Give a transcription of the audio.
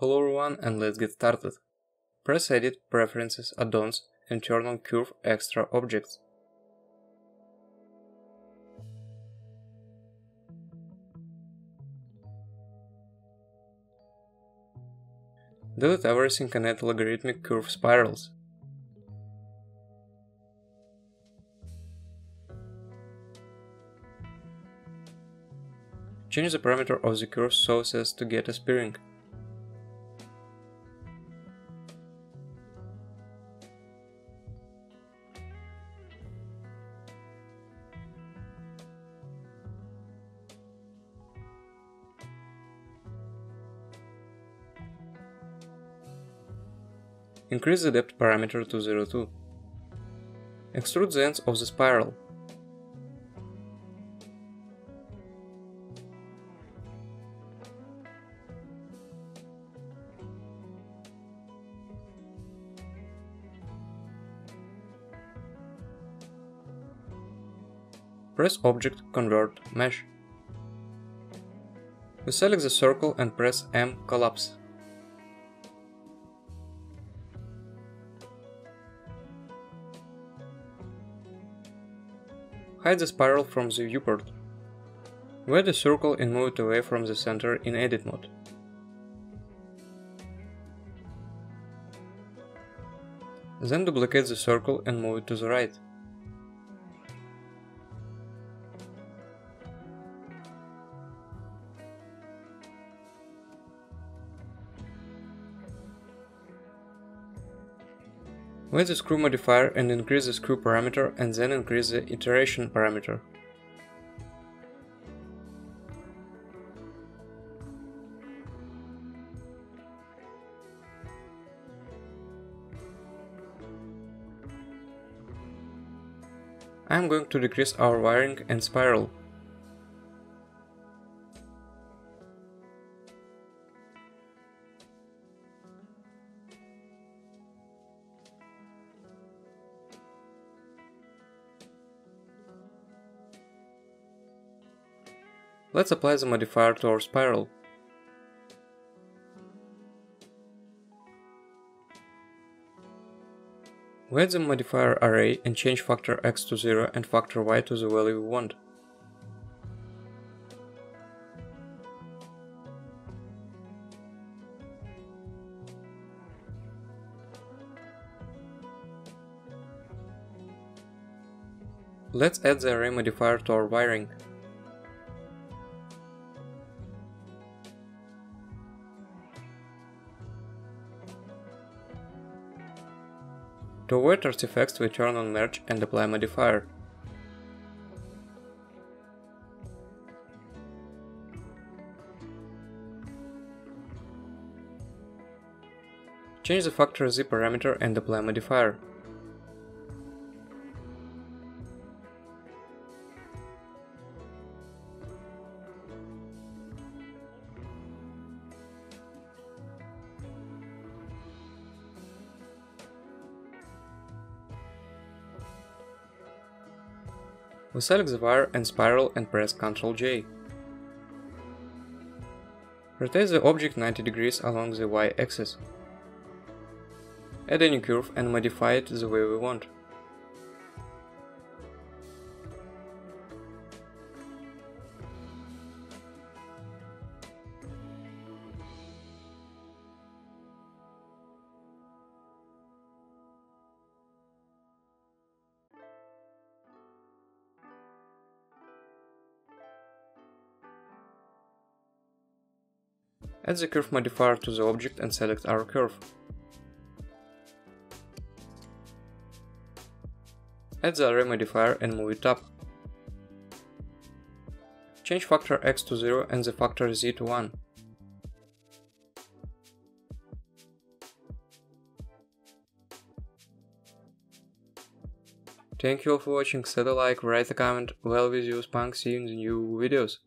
Hello everyone, and let's get started. Press Edit, Preferences, Add-ons and turn on Curve Extra Objects. Delete everything and add logarithmic curve spirals. Change the parameter of the curve so as to get a sphering. Increase the depth parameter to 0.2. Extrude the ends of the spiral. Press Object, Convert, Mesh. We select the circle and press M, Collapse. Hide the spiral from the viewport. Wet the circle and move it away from the center in edit mode. Then duplicate the circle and move it to the right. Wet the screw modifier and increase the screw parameter and then increase the iteration parameter. I am going to decrease our wiring and spiral. Let's apply the modifier to our spiral. We add the modifier array and change factor x to 0 and factor y to the value we want. Let's add the array modifier to our wiring. To avoid artifacts, we turn on Merge and apply modifier. Change the factor z parameter and apply modifier. We select the wire and spiral and press Ctrl-J. Rotate the object 90 degrees along the y-axis. Add a new curve and modify it the way we want. Add the curve modifier to the object and select our curve. Add the array modifier and move it up. Change factor x to 0 and the factor z to 1. Thank you all for watching. Set a like, write a comment, well with you, Spunk, see you in the new videos.